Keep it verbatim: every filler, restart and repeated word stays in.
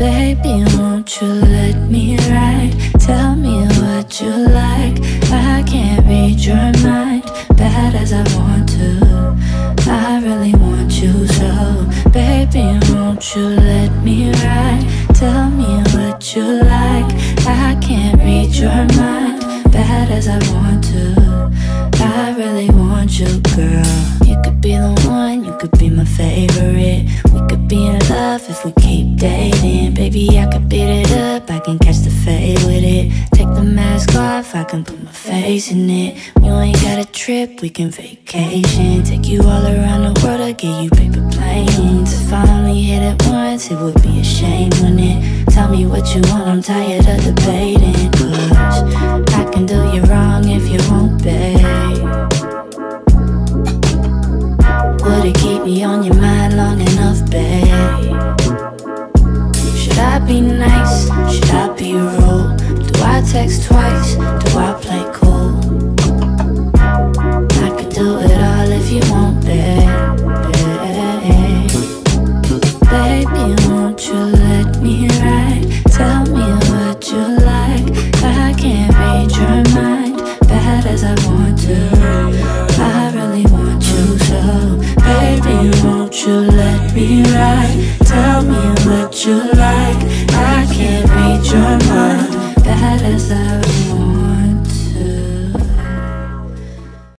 Baby, won't you let me ride? Tell me what you like. I can't read your mind, bad as I want to. I really want you so. Baby, won't you let me ride? Tell me what you like. I can't read your mind, bad as I want to. I really want you, girl. You could be the one, you could be my favorite. We could be in love if we keep dating. Baby, I could beat it up, I can catch the fade with it. Take the mask off, I can put my face in it. You ain't got a trip, we can vacation. Take you all around the world, I'll give you paper planes. If I only hit it once, it would be a shame, wouldn't it? Tell me what you want, I'm tired of debating. 'Cause I can do you wrong if you won't, babe. Would it keep me on your mind long enough, babe? Should I be nice? Should I be rude? Do I text twice? Do I play cool? I could do it all if you want, babe, babe. Baby, won't you let me ride? Tell me what you like. I can't read your mind, bad as I want to. I really want you so. Baby, won't you let me ride? Tell me what you like. I can't read your mind, bad as I